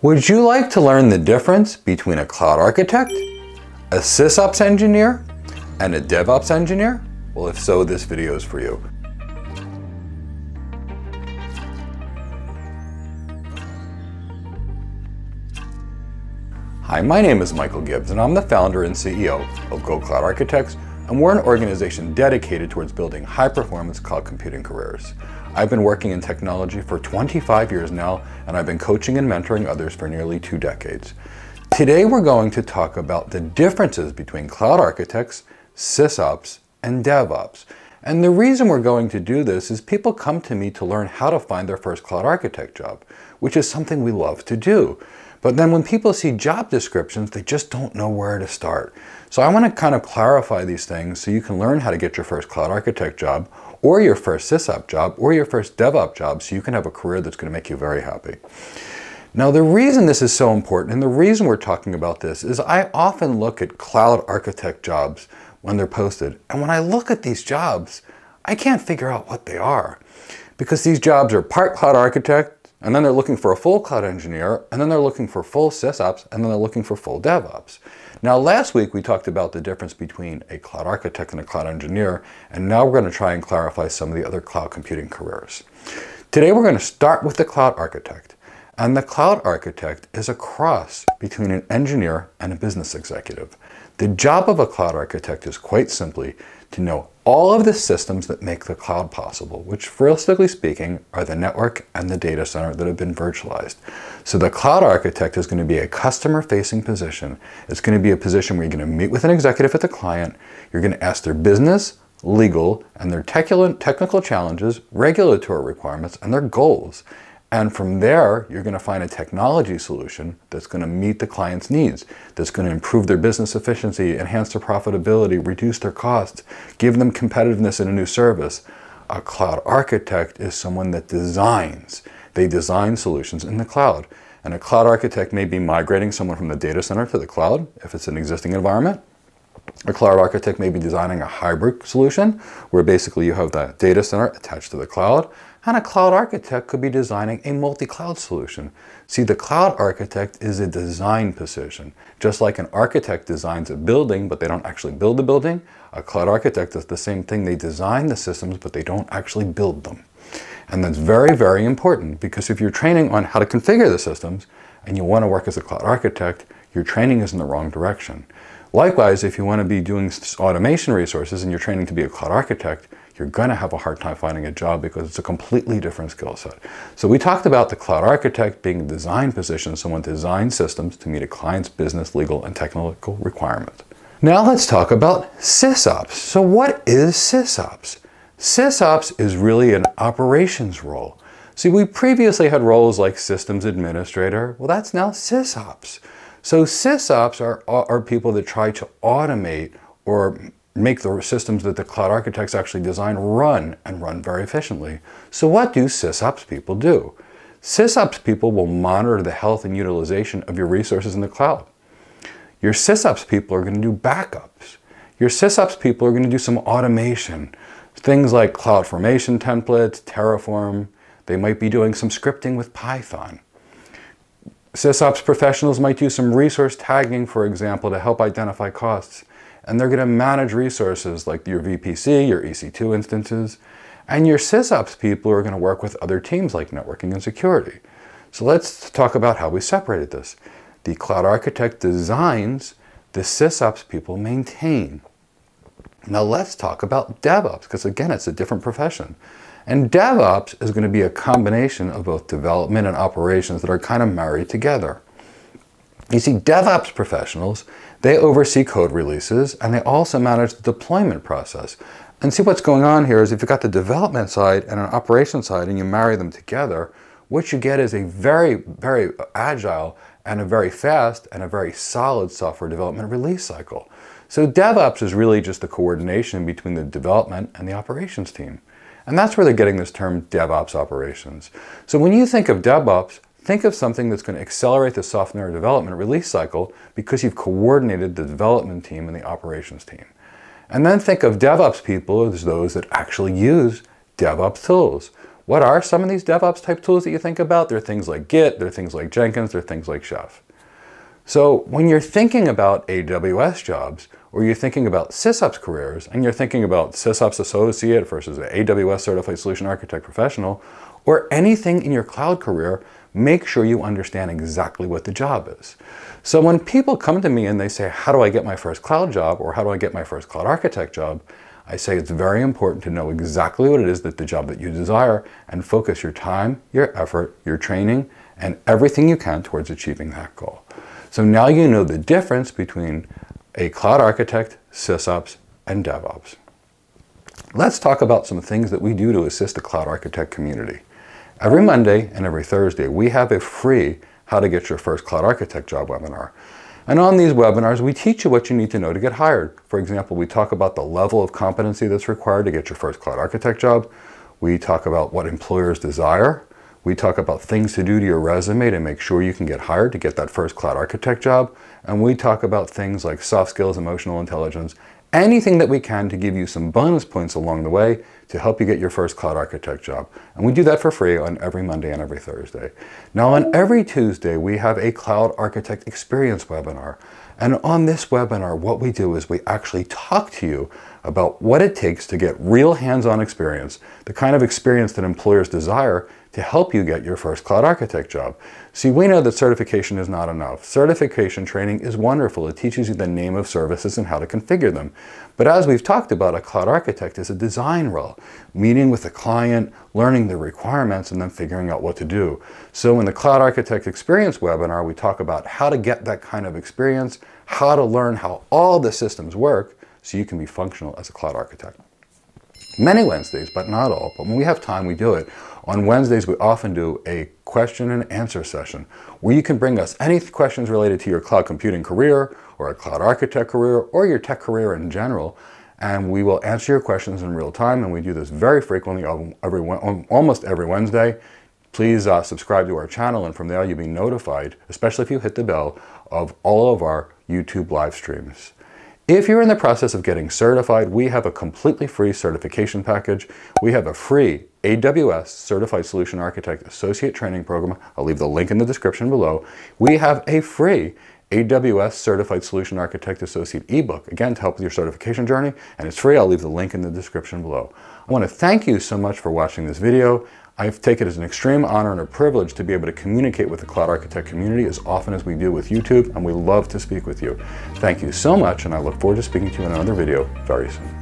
Would you like to learn the difference between a cloud architect, a SysOps engineer, and a DevOps engineer? Well, if so, this video is for you. Hi, my name is Michael Gibbs, and I'm the founder and CEO of Go Cloud Architects, and we're an organization dedicated towards building high-performance cloud computing careers. I've been working in technology for 25 years now, and I've been coaching and mentoring others for nearly 2 decades. Today, we're going to talk about the differences between cloud architects, SysOps, and DevOps. And the reason we're going to do this is people come to me to learn how to find their first cloud architect job, which is something we love to do. But then when people see job descriptions, they just don't know where to start. So I want to kind of clarify these things so you can learn how to get your first cloud architect job, or your first SysOps job, or your first DevOps job, so you can have a career that's going to make you very happy. Now, the reason this is so important, and the reason we're talking about this, is I often look at cloud architect jobs when they're posted. And when I look at these jobs, I can't figure out what they are, because these jobs are part cloud architect, and then they're looking for a full cloud engineer, and then they're looking for full SysOps, and then they're looking for full DevOps. Now, last week we talked about the difference between a cloud architect and a cloud engineer, and now we're going to try and clarify some of the other cloud computing careers. Today we're going to start with the cloud architect, and the cloud architect is a cross between an engineer and a business executive. The job of a cloud architect is quite simply to know all of the systems that make the cloud possible, which realistically speaking are the network and the data center that have been virtualized. So the cloud architect is going to be a customer-facing position. It's going to be a position where you're going to meet with an executive at the client, you're going to ask their business, legal, and their technical challenges, regulatory requirements, and their goals. And from there, you're going to find a technology solution that's going to meet the client's needs, that's going to improve their business efficiency, enhance their profitability, reduce their costs, give them competitiveness in a new service. A cloud architect is someone that designs. They design solutions in the cloud. And a cloud architect may be migrating someone from the data center to the cloud if it's an existing environment. A cloud architect may be designing a hybrid solution where basically you have the data center attached to the cloud, and a cloud architect could be designing a multi-cloud solution. See, the cloud architect is a design position. Just like an architect designs a building, but they don't actually build the building, a cloud architect does the same thing. They design the systems, but they don't actually build them. And that's very, very important, because if you're training on how to configure the systems and you want to work as a cloud architect, your training is in the wrong direction. Likewise, if you want to be doing automation resources and you're training to be a cloud architect, you're going to have a hard time finding a job because it's a completely different skill set. So we talked about the cloud architect being a design position, someone designs systems to meet a client's business, legal, and technical requirements. Now let's talk about SysOps. So what is SysOps? SysOps is really an operations role. See, we previously had roles like systems administrator. Well, that's now SysOps. So SysOps are people that try to automate or make the systems that the cloud architects actually design run very efficiently. So what do SysOps people do? SysOps people will monitor the health and utilization of your resources in the cloud. Your SysOps people are going to do backups. Your SysOps people are going to do some automation, things like CloudFormation templates, Terraform. They might be doing some scripting with Python. SysOps professionals might do some resource tagging, for example, to help identify costs. And they're going to manage resources like your VPC, your EC2 instances, and your SysOps people are going to work with other teams like networking and security. So let's talk about how we separated this. The cloud architect designs, the SysOps people maintain. Now let's talk about DevOps, because again, it's a different profession. And DevOps is going to be a combination of both development and operations that are kind of married together. You see, DevOps professionals, they oversee code releases, and they also manage the deployment process. And see, what's going on here is if you've got the development side and an operation side and you marry them together, what you get is a very, very agile and a very fast and a very solid software development release cycle. So DevOps is really just the coordination between the development and the operations team. And that's where they're getting this term DevOps operations. So when you think of DevOps, think of something that's going to accelerate the software development release cycle because you've coordinated the development team and the operations team. And then think of DevOps people as those that actually use DevOps tools. What are some of these DevOps type tools that you think about? There are things like Git, there are things like Jenkins, there are things like Chef. So when you're thinking about AWS jobs, or you're thinking about SysOps careers, and you're thinking about SysOps associate versus an AWS certified solution architect professional, or anything in your cloud career, make sure you understand exactly what the job is. So when people come to me and they say, how do I get my first cloud job? Or how do I get my first cloud architect job? I say it's very important to know exactly what it is that the job that you desire and focus your time, your effort, your training, and everything you can towards achieving that goal. So now you know the difference between a cloud architect, SysOps, and DevOps. Let's talk about some things that we do to assist the cloud architect community. Every Monday and every Thursday, we have a free How to Get Your First Cloud Architect Job webinar. And on these webinars, we teach you what you need to know to get hired. For example, we talk about the level of competency that's required to get your first cloud architect job. We talk about what employers desire. We talk about things to do to your resume to make sure you can get hired to get that first cloud architect job. And we talk about things like soft skills, emotional intelligence, anything that we can to give you some bonus points along the way to help you get your first cloud architect job. And we do that for free on every Monday and every Thursday. Now on every Tuesday, we have a Cloud Architect Experience webinar. And on this webinar, what we do is we actually talk to you about what it takes to get real hands-on experience, the kind of experience that employers desire to help you get your first cloud architect job. See, we know that certification is not enough. Certification training is wonderful. It teaches you the name of services and how to configure them. But as we've talked about, a cloud architect is a design role, meeting with the client, learning the requirements, and then figuring out what to do. So in the Cloud Architect Experience webinar, we talk about how to get that kind of experience, how to learn how all the systems work so you can be functional as a cloud architect. Many Wednesdays, but not all, but when we have time, we do it. On Wednesdays, we often do a question and answer session where you can bring us any questions related to your cloud computing career or a cloud architect career or your tech career in general, and we will answer your questions in real time, and we do this very frequently, almost every Wednesday. Please subscribe to our channel, and from there you'll be notified, especially if you hit the bell, of all of our YouTube live streams. If you're in the process of getting certified, we have a completely free certification package. We have a free AWS Certified Solution Architect Associate Training Program. I'll leave the link in the description below. We have a free AWS Certified Solution Architect Associate eBook, again, to help with your certification journey, and it's free. I'll leave the link in the description below. I want to thank you so much for watching this video. I take it as an extreme honor and a privilege to be able to communicate with the Cloud Architect community as often as we do with YouTube, and we love to speak with you. Thank you so much, and I look forward to speaking to you in another video very soon.